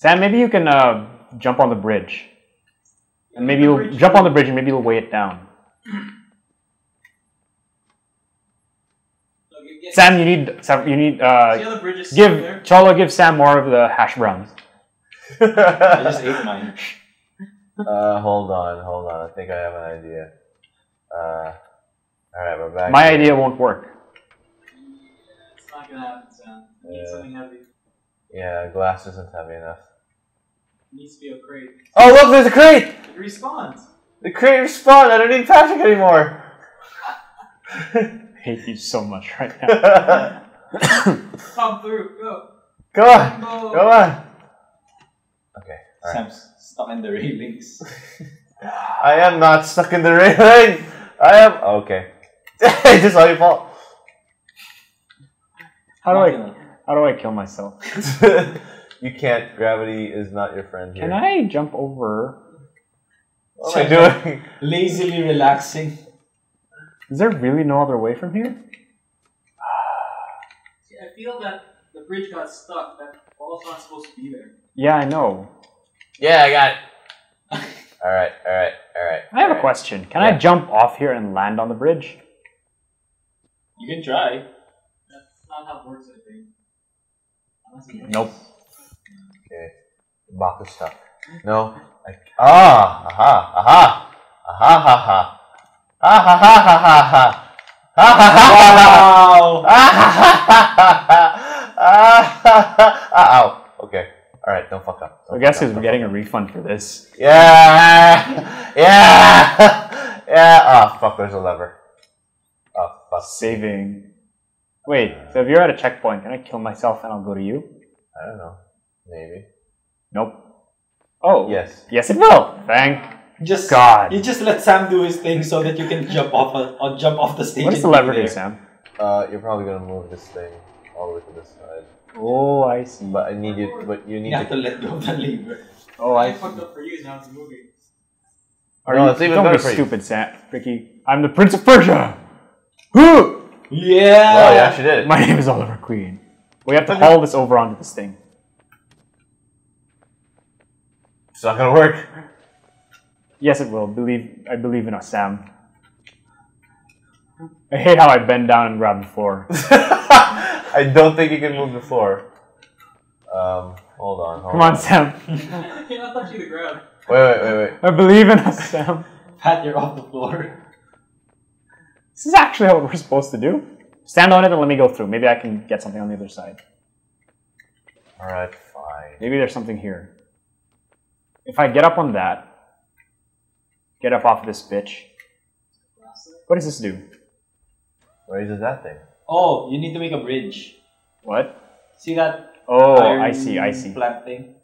Sam, maybe you can jump on the bridge. And maybe you'll jump on the bridge and maybe you'll weigh it down. Sam, you need. Give Cholo, give Sam more of the hash browns. I just ate mine. Hold on. I think I have an idea. All right, we're back. My idea won't work. Yeah, it's not gonna happen, Sam. I need something heavy. Yeah, glass isn't heavy enough. It needs to be a crate. Oh look, there's a crate. It respawns. The crate respawned. I don't need Patrick anymore. I hate you so much right now. Come through, go. Go on. Okay. All right. Sam's stuck in the railings. I am not stuck in the railings. I am okay. It's just all your fault. How do I kill myself? You can't. Gravity is not your friend here. Can I jump over? What am I doing? Lazily relaxing. Is there really no other way from here? Yeah, I feel that the bridge got stuck. That ball's not supposed to be there. Yeah, I know. Yeah, I got it. All right. I have a question. Can I jump off here and land on the bridge? You can try. That's not how it works, I think. Nope. Okay. The box is stuck. No. Okay. All right. Don't fuck up. I guess we're getting a refund for this. Yeah. Oh fuck. There's a lever. Oh fuck. Saving. Wait. So if you're at a checkpoint, can I kill myself and I'll go to you? I don't know. Maybe. Nope. Oh. Yes. Yes, it will. Thank God. You just let Sam do his thing so that you can jump off the stage. What is the lever here, Sam? You're probably gonna move this thing all the way to this side. Oh, I see. But I need you. But you need to let go of the lever. Oh, I fucked up for you. Now it's moving. Don't be stupid, Sam. Ricky, I'm the Prince of Persia. Who? Yeah. Well, you actually did it. My name is Oliver Queen. We have to haul this over onto this thing. It's not gonna work. Yes, it will. I believe in us, Sam. I hate how I bend down and grab the floor. I don't think you can move the floor. Hold on. Come on, Sam. You're not touching the ground. Wait. I believe in us, Sam. Pat, you're off the floor. This is actually what we're supposed to do. Stand on it and let me go through. Maybe I can get something on the other side. Alright, fine. Maybe there's something here. If I get up on that... Get up off of this bitch. What does this do? Raises that thing. Oh, you need to make a bridge. What? See that? Oh, I see. Flat thing.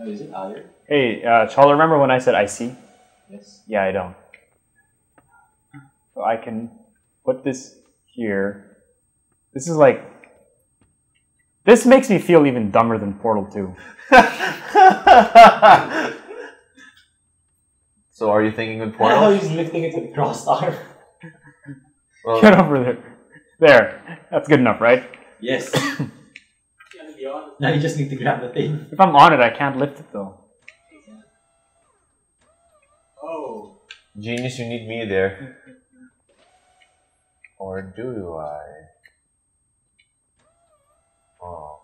Oh, is it iron? Hey, Cholo, remember when I said I see? Yes. Yeah, I don't. So I can put this here. This is like... This makes me feel even dumber than Portal 2. So are you thinking with Portal? No, he's lifting it to the crossbar. Well, get over there. There. That's good enough, right? Yes. Now you just need to grab the thing. If I'm on it, I can't lift it though. Oh. Genius, you need me there. Or do I? Oh.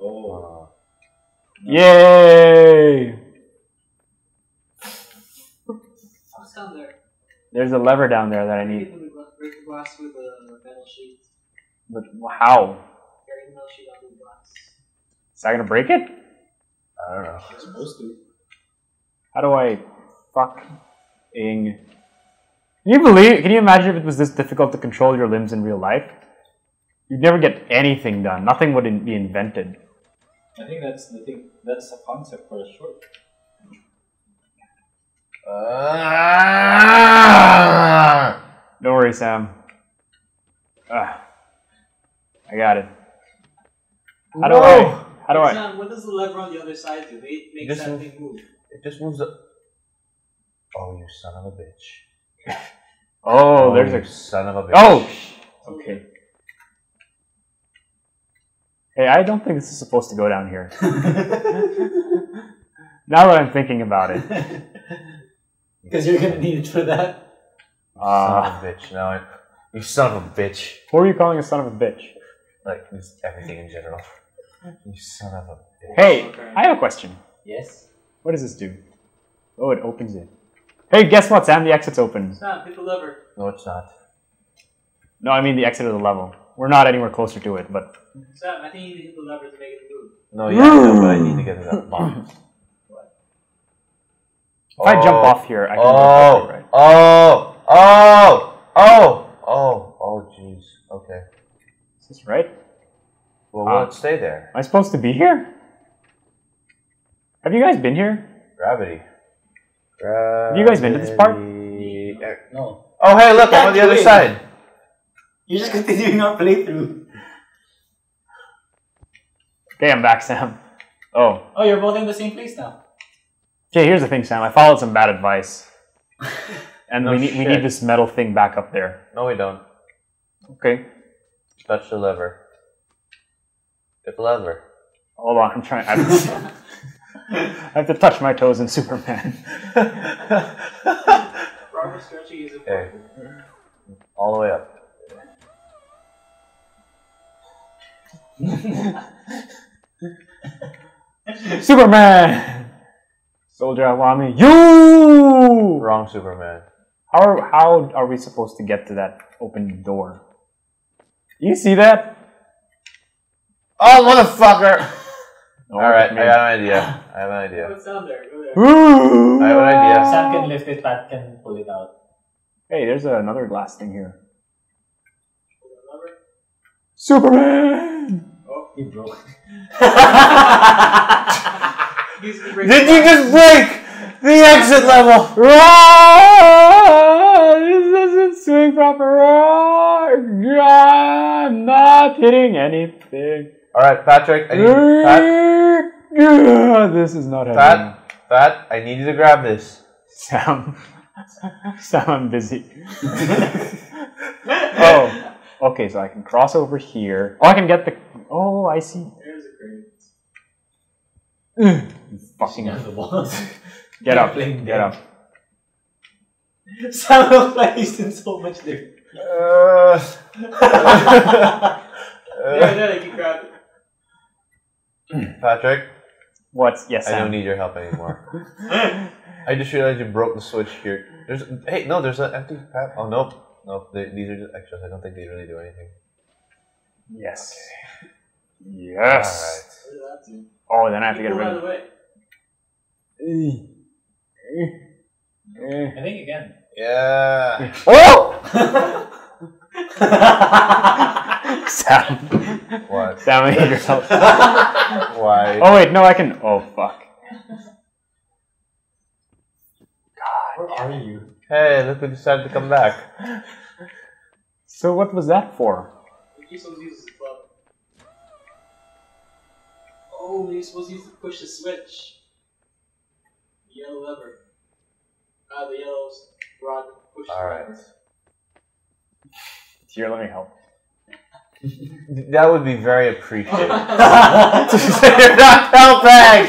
No. Yay! There's a lever down there that I need. Break the glass with a metal sheet. But how? Carry the metal sheet on the glass. Is that gonna break it? I don't know. It's supposed to. How do I fucking... Can you imagine if it was this difficult to control your limbs in real life? You'd never get anything done. Nothing would be invented. I think that's the thing. That's the concept for a short. Don't worry, Sam. I got it. How do I? Sam, what does the lever on the other side do? It makes that thing move. It just moves the... Oh, you son of a bitch. Oh, there's a son of a bitch. Oh! Okay. Hey, I don't think this is supposed to go down here. Now that I'm thinking about it. Because you're going to need it for that. Son of a bitch. No, you son of a bitch. Who are you calling a son of a bitch? Like, everything in general. You son of a bitch. Hey, okay. I have a question. Yes? What does this do? Oh, it opens it. Hey, guess what, Sam? The exit's open. It's not. Hit the lever. No, it's not. No, I mean the exit of the level. We're not anywhere closer to it, but... Sam, I think you need to hit the lever to make it move. No, yeah, no, but I need to get to that box. If I jump off here, I can go right. Oh, jeez. Okay. Is this right? Well, will it stay there? Am I supposed to be here? Have you guys been here? Gravity. Have you guys been to this part? No. Oh, hey, look, I'm on the other side. You're just continuing our playthrough. Okay, I'm back, Sam. Oh. Oh, you're both in the same place now. Okay, here's the thing, Sam. I followed some bad advice, and we need this metal thing back up there. No, we don't. Okay. Touch the lever. Hit the lever. Hold on, I'm trying. I have to touch my toes in Superman. Robert stretching is important. All the way up. Superman. Soldier, I want me. You! Wrong Superman. How are we supposed to get to that open door? You see that? Oh, motherfucker! No, alright, I got an idea. I have an idea. Put Sam there. Go there. Ooh. I have an idea. Sam can lift it, Pat can pull it out. Hey, there's another glass thing here. Superman! Oh, he broke. Did you just break the exit level? This doesn't swing proper. I'm not hitting anything. Alright, Patrick, I need you. Pat. This is not happening. Pat, I need you to grab this. Sam, I'm busy. Oh, okay, so I can cross over here. Oh, I can get the... Oh, I see. There's a crate. Fucking out the walls. Get up. Get up. Sam looks like he's done so much there. No, you can grab it. Patrick? What? Yes, Sam. I don't need your help anymore. I just realized you broke the switch here. There's an empty pad. Oh, nope. Nope. These are just extras. I don't think they really do anything. Yes. Okay. Yes. All right. What did that do? Oh, then I have to get rid of it. I think again. Yeah. Oh! Sam. What? Sam, I hate yourself. Why? Oh, wait, no, I can. Oh, fuck. God. Where are you? Hey, look who decided to come back. So, what was that for? Oh, you're supposed to use to push the switch. The yellow lever. The yellow rod pushes. Alright. Here, let me help. That would be very appreciated. You're not helping!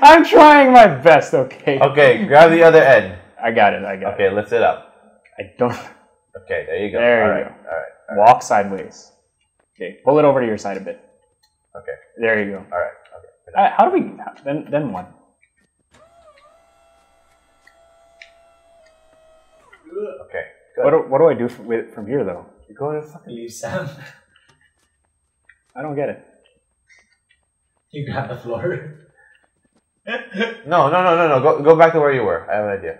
I'm trying my best, okay? Okay, grab the other end. I got it. Okay, lift it up. I don't... Okay, there you go. There you go. Alright. Walk sideways. Okay, pull it over to your side a bit. Okay. There you go. All right. Okay. How do we then one? Okay. Good. What do I do from here though? You're going to fucking leave Sam. I don't get it. You grab the floor. No. Go back to where you were. I have an idea.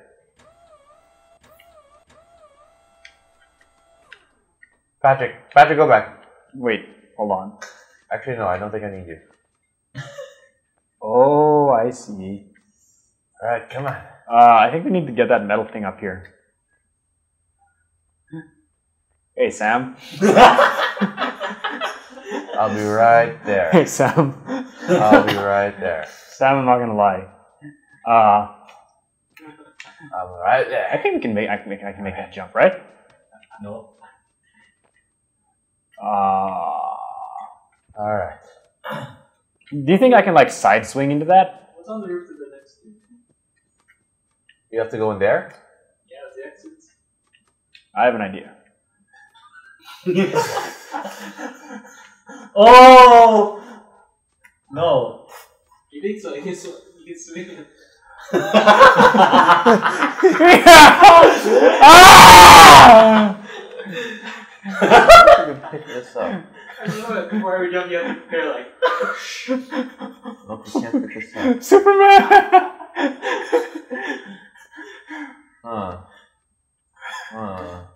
Patrick, go back. Wait. Hold on. Actually, no, I don't think I need you. Oh, I see. Alright, come on. I think we need to get that metal thing up here. Hey, Sam. I'll be right there. Hey, Sam. I'll be right there. Sam, I'm not gonna lie. I'm right there. I think I can make that jump, right? No. All right. Do you think I can like side swing into that? What's on the roof of the next room? You have to go in there? Yeah, the exits. I have an idea. Oh! No. You think so? You can swing it. Pick this up. I don't know, before we jump, you have to prepare, like, nope, you can't pick this up. Superman! Huh? Oh.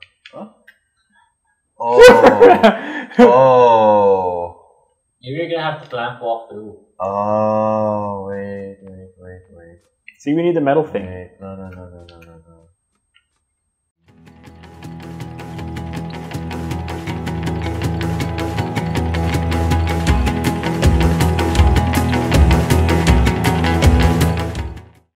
Oh. Maybe you're gonna have to clamp walk through. Oh, wait. See, we need the metal thing. Wait, no.